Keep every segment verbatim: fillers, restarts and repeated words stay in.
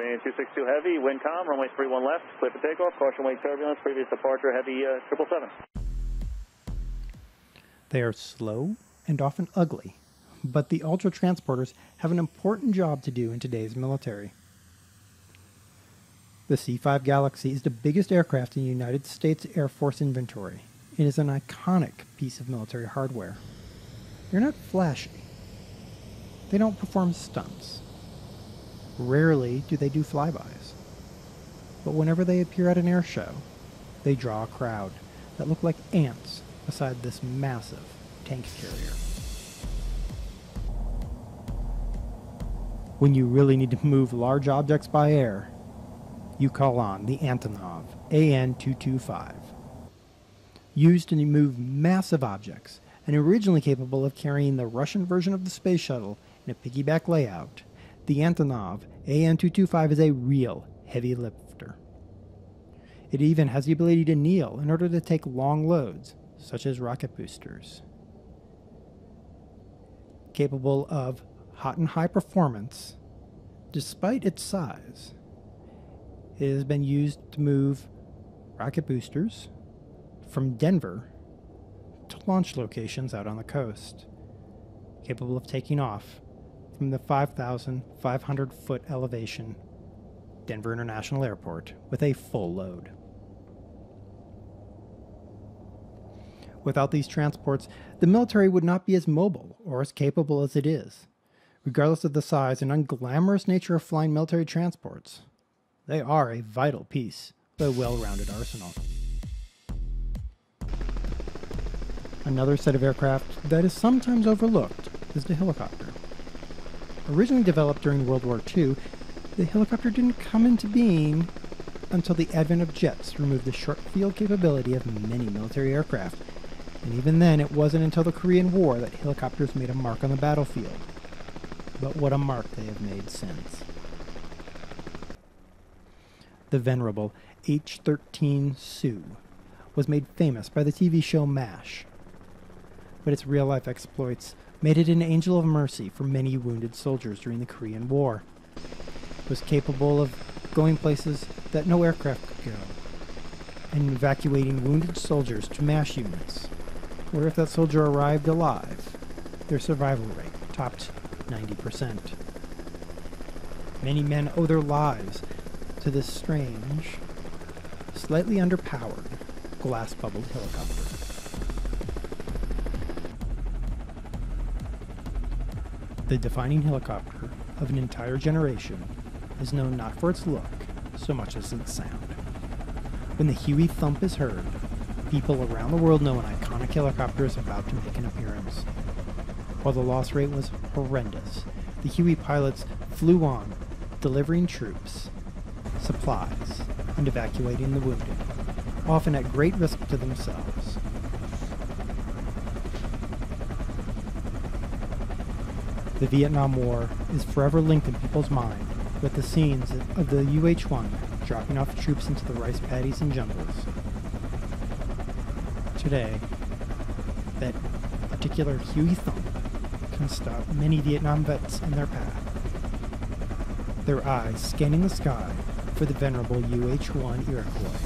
Ukrainian two six two Heavy, wind calm, runway three one left, clear for takeoff, caution wake turbulence, previous departure, Heavy uh, triple seven. They are slow and often ugly, but the Ultra Transporters have an important job to do in today's military. The C five Galaxy is the biggest aircraft in the United States Air Force inventory. It is an iconic piece of military hardware. They're not flashy. They don't perform stunts. Rarely do they do flybys. But whenever they appear at an air show, they draw a crowd that look like ants beside this massive tank carrier. When you really need to move large objects by air, you call on the Antonov A N two twenty-five. Used to move massive objects and originally capable of carrying the Russian version of the space shuttle in a piggyback layout, the Antonov A N two twenty-five is a real heavy lifter. It even has the ability to kneel in order to take long loads, such as rocket boosters. Capable of hot and high performance, despite its size, it has been used to move rocket boosters from Denver to launch locations out on the coast, capable of taking off from the five thousand five hundred foot elevation Denver International Airport with a full load. Without these transports, the military would not be as mobile or as capable as it is. Regardless of the size and unglamorous nature of flying military transports, they are a vital piece of a well-rounded arsenal. Another set of aircraft that is sometimes overlooked is the helicopter. Originally developed during World War Two, the helicopter didn't come into being until the advent of jets removed the short-field capability of many military aircraft, and even then it wasn't until the Korean War that helicopters made a mark on the battlefield. But what a mark they have made since. The venerable H thirteen Sioux was made famous by the T V show M A S H, but its real-life exploits made it an angel of mercy for many wounded soldiers during the Korean War. It was capable of going places that no aircraft could go, and evacuating wounded soldiers to M A S H units, where if that soldier arrived alive, their survival rate topped ninety percent. Many men owe their lives to this strange, slightly underpowered, glass-bubbled helicopter. The defining helicopter of an entire generation is known not for its look so much as its sound. When the Huey thump is heard, people around the world know an iconic helicopter is about to make an appearance. While the loss rate was horrendous, the Huey pilots flew on, delivering troops, supplies, and evacuating the wounded, often at great risk to themselves. The Vietnam War is forever linked in people's mind with the scenes of the U H one dropping off troops into the rice paddies and jungles. Today, that particular Huey thump can stop many Vietnam vets in their path, their eyes scanning the sky for the venerable U H one Iroquois.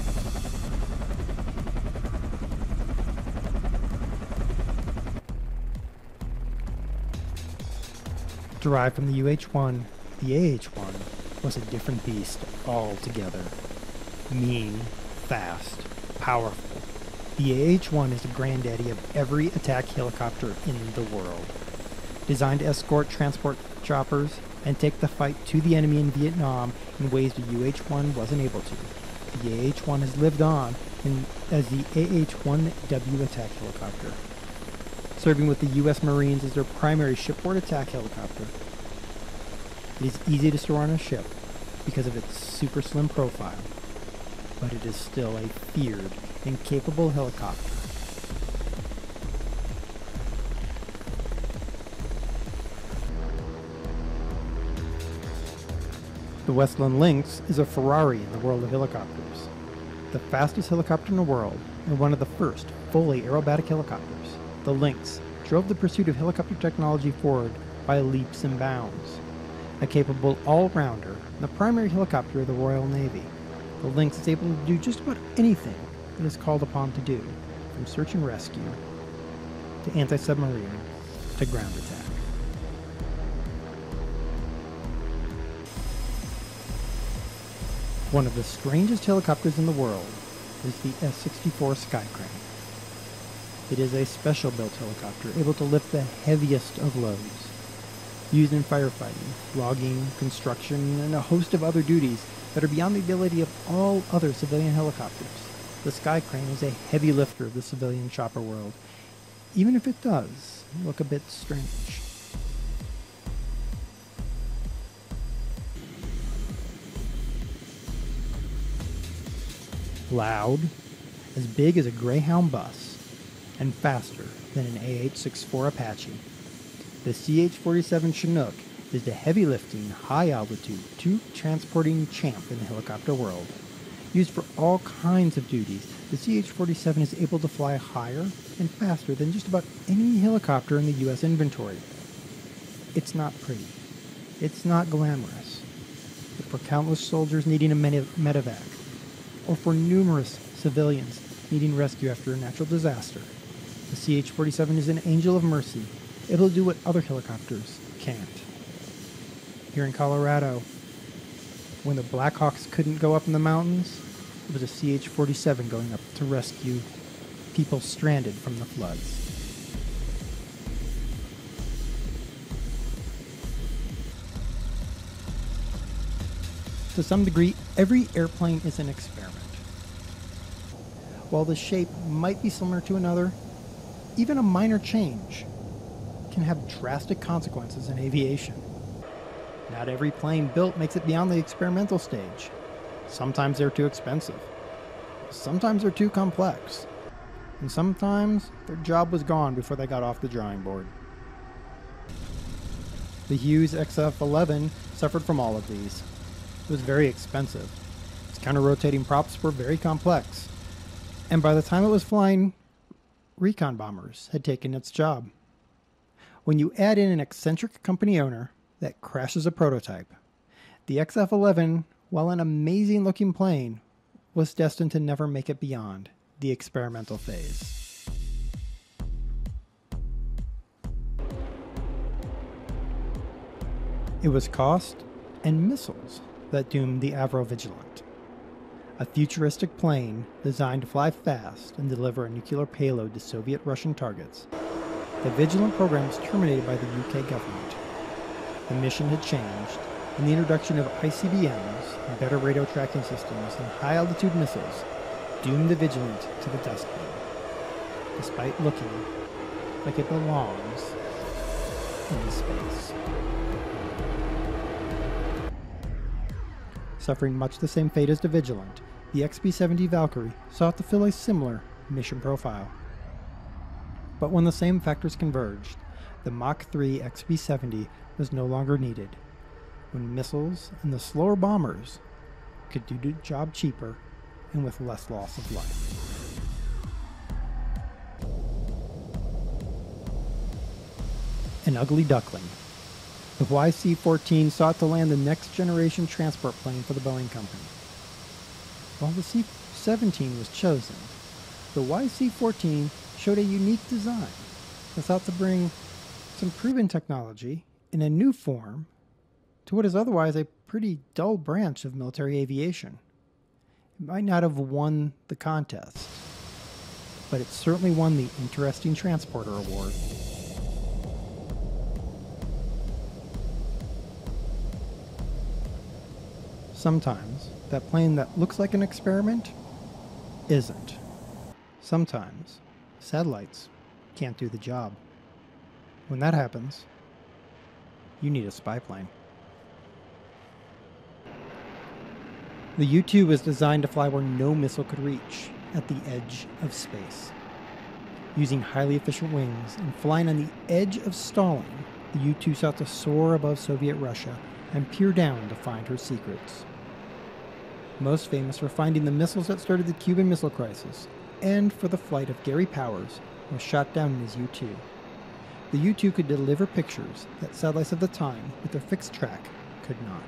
Derived from the U H one, the A H one was a different beast altogether. Mean, fast, powerful. The A H one is the granddaddy of every attack helicopter in the world. Designed to escort transport choppers and take the fight to the enemy in Vietnam in ways the U H one wasn't able to. The A H one has lived on in, as the A H one W attack helicopter, serving with the U S Marines as their primary shipboard attack helicopter. It is easy to store on a ship because of its super slim profile, but it is still a feared and capable helicopter. The Westland Lynx is a Ferrari in the world of helicopters, the fastest helicopter in the world and one of the first fully aerobatic helicopters. The Lynx drove the pursuit of helicopter technology forward by leaps and bounds, A capable all-rounder, the primary helicopter of the Royal Navy, the Lynx is able to do just about anything it is called upon to do, from search and rescue, to anti-submarine, to ground attack. One of the strangest helicopters in the world is the S sixty-four Skycrane. It is a special-built helicopter able to lift the heaviest of loads. Used in firefighting, logging, construction, and a host of other duties that are beyond the ability of all other civilian helicopters, the Skycrane is a heavy lifter of the civilian chopper world, even if it does look a bit strange. Loud, as big as a Greyhound bus, and faster than an A H sixty-four Apache. The C H forty-seven Chinook is the heavy-lifting, high-altitude, tube-transporting champ in the helicopter world. Used for all kinds of duties, the C H forty-seven is able to fly higher and faster than just about any helicopter in the U S inventory. It's not pretty. It's not glamorous. But for countless soldiers needing a medevac, or for numerous civilians needing rescue after a natural disaster, the C H forty-seven is an angel of mercy, able to do what other helicopters can't. Here in Colorado, when the Blackhawks couldn't go up in the mountains, it was a C H forty-seven going up to rescue people stranded from the floods. To some degree, every airplane is an experiment. While the shape might be similar to another, even a minor change can have drastic consequences in aviation. Not every plane built makes it beyond the experimental stage. Sometimes they're too expensive. Sometimes they're too complex. And sometimes their job was gone before they got off the drawing board. The Hughes X F eleven suffered from all of these. It was very expensive. Its counter-rotating props were very complex. And by the time it was flying, recon bombers had taken its job. When you add in an eccentric company owner that crashes a prototype, the X F eleven, while an amazing-looking plane, was destined to never make it beyond the experimental phase. It was cost and missiles that doomed the Avro Vigilant, a futuristic plane designed to fly fast and deliver a nuclear payload to Soviet-Russian targets. The Vigilant program was terminated by the U K government. The mission had changed, and the introduction of I C B Ms, better radio tracking systems, and high-altitude missiles doomed the Vigilant to the dustbin, despite looking like it belongs in space. Suffering much the same fate as the Vigilant, the X B seventy Valkyrie sought to fill a similar mission profile. But when the same factors converged, the Mach three X B seventy was no longer needed, when missiles and the slower bombers could do the job cheaper and with less loss of life. An ugly duckling. The Y C fourteen sought to land the next-generation transport plane for the Boeing company. While the C seventeen was chosen, the Y C fourteen showed a unique design that sought to bring some proven technology in a new form to what is otherwise a pretty dull branch of military aviation. It might not have won the contest, but it certainly won the Interesting Transporter Award. Sometimes, that plane that looks like an experiment isn't. Sometimes, satellites can't do the job. When that happens, you need a spy plane. The U two was designed to fly where no missile could reach, at the edge of space. Using highly efficient wings and flying on the edge of stalling, the U two sought to soar above Soviet Russia and peer down to find her secrets. Most famous for finding the missiles that started the Cuban Missile Crisis, and for the flight of Gary Powers, who was shot down in his U two. The U two could deliver pictures that satellites of the time, with their fixed track, could not.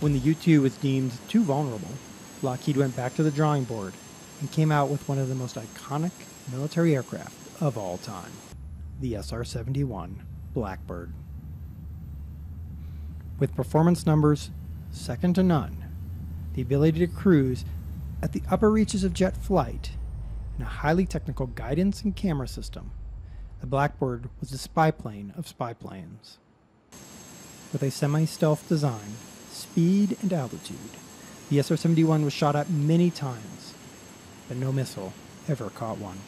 When the U two was deemed too vulnerable, Lockheed went back to the drawing board and came out with one of the most iconic military aircraft of all time, the S R seventy-one Blackbird. With performance numbers second to none, the ability to cruise at the upper reaches of jet flight, and a highly technical guidance and camera system, the Blackbird was the spy plane of spy planes. With a semi-stealth design, speed, and altitude, the S R seventy-one was shot at many times, but no missile ever caught one.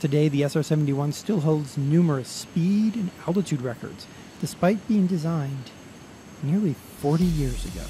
Today, the S R seventy-one still holds numerous speed and altitude records, despite being designed nearly forty years ago.